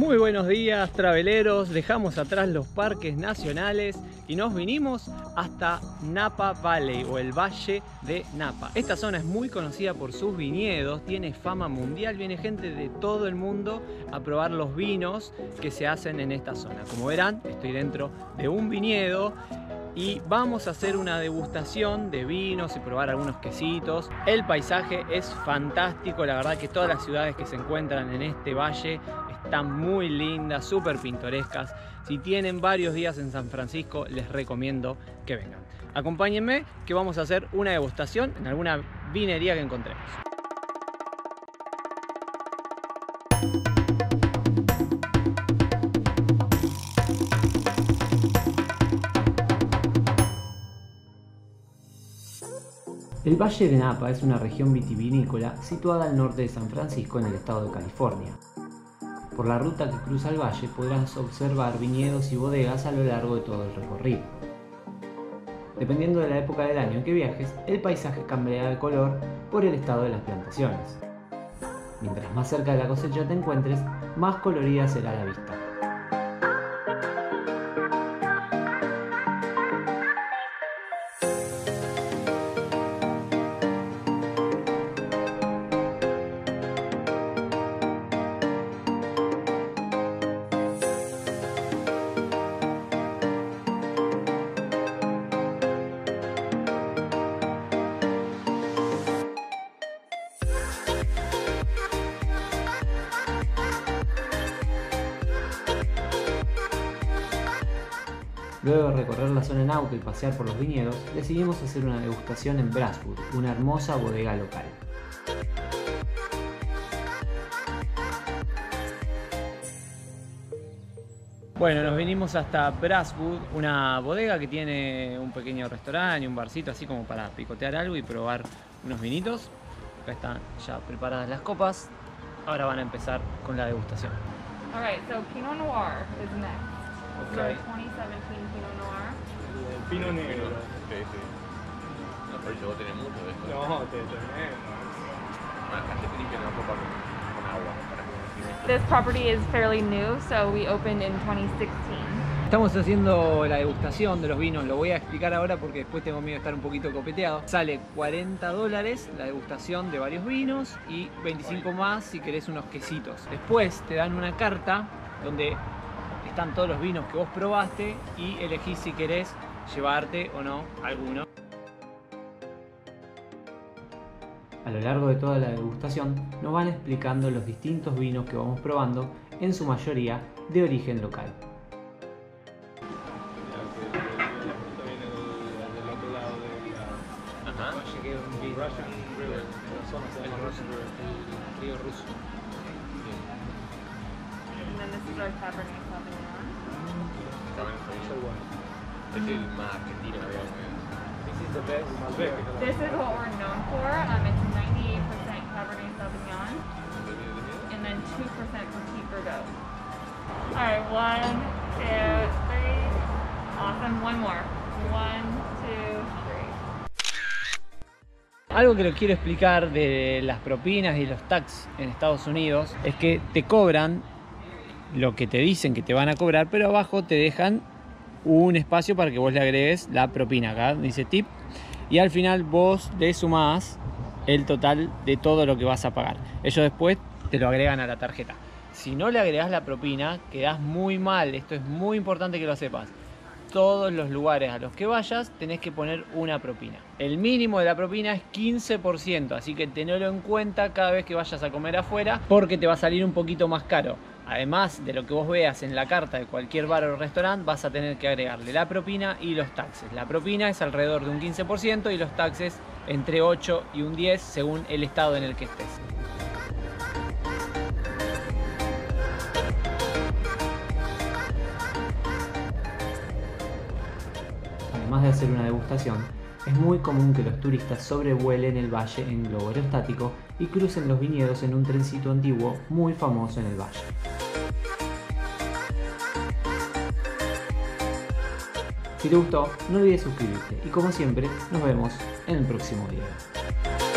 Muy buenos días, traveleros. Dejamos atrás los parques nacionales y nos vinimos hasta Napa Valley o el Valle de Napa. Esta zona es muy conocida por sus viñedos, tiene fama mundial, viene gente de todo el mundo a probar los vinos que se hacen en esta zona. Como verán, estoy dentro de un viñedo y vamos a hacer una degustación de vinos y probar algunos quesitos. El paisaje es fantástico, la verdad que todas las ciudades que se encuentran en este valle están muy lindas, súper pintorescas. Si tienen varios días en San Francisco, les recomiendo que vengan. Acompáñenme que vamos a hacer una degustación en alguna vinería que encontremos. El Valle de Napa es una región vitivinícola situada al norte de San Francisco en el estado de California. Por la ruta que cruza el valle podrás observar viñedos y bodegas a lo largo de todo el recorrido. Dependiendo de la época del año en que viajes, el paisaje cambiará de color por el estado de las plantaciones. Mientras más cerca de la cosecha te encuentres, más colorida será la vista. Luego de recorrer la zona en auto y pasear por los viñedos, decidimos hacer una degustación en Brasswood, una hermosa bodega local. Bueno, nos vinimos hasta Brasswood, una bodega que tiene un pequeño restaurante, un barcito así como para picotear algo y probar unos vinitos. Acá están ya preparadas las copas. Ahora van a empezar con la degustación. All right, so Pinot Noir is next. Okay. So 2017 Pinot Noir. El Pinot Negro. Sí, sí. No, pero yo tenía mucho de esto. No, te tenemos. Bueno, la gente tiene que no copa con agua. This property is fairly new, so we opened in 2016. Estamos haciendo la degustación de los vinos, lo voy a explicar ahora porque después tengo miedo de estar un poquito copeteado. Sale $40 la degustación de varios vinos y 25 más si querés unos quesitos. Después te dan una carta donde están todos los vinos que vos probaste y elegís si querés llevarte o no alguno. A lo largo de toda la degustación nos van explicando los distintos vinos que vamos probando, en su mayoría de origen local. And this is our Cabernet Sauvignon. Cabernet Sauvignon. This is my Argentina. This is the best. This is what we're known for. It's 98% Cabernet Sauvignon. And then 2% Petit Verdot. Alright, 1, 2, 3. Awesome. One more. 1, 2, 3. Algo que lo quiero explicar de las propinas y los tax en Estados Unidos es que te cobran lo que te dicen que te van a cobrar, pero abajo te dejan un espacio para que vos le agregues la propina. Acá dice tip y al final vos le sumás el total de todo lo que vas a pagar. Ellos después te lo agregan a la tarjeta. Si no le agregás la propina, quedás muy mal. Esto es muy importante que lo sepas. Todos los lugares a los que vayas tenés que poner una propina. El mínimo de la propina es 15%, así que tenelo en cuenta cada vez que vayas a comer afuera porque te va a salir un poquito más caro. Además de lo que vos veas en la carta de cualquier bar o restaurante, vas a tener que agregarle la propina y los taxes. La propina es alrededor de un 15% y los taxes entre 8 y un 10% según el estado en el que estés. Además de hacer una degustación, es muy común que los turistas sobrevuelen el valle en globo aerostático y crucen los viñedos en un trencito antiguo muy famoso en el valle. Si te gustó, no olvides suscribirte y como siempre, nos vemos en el próximo video.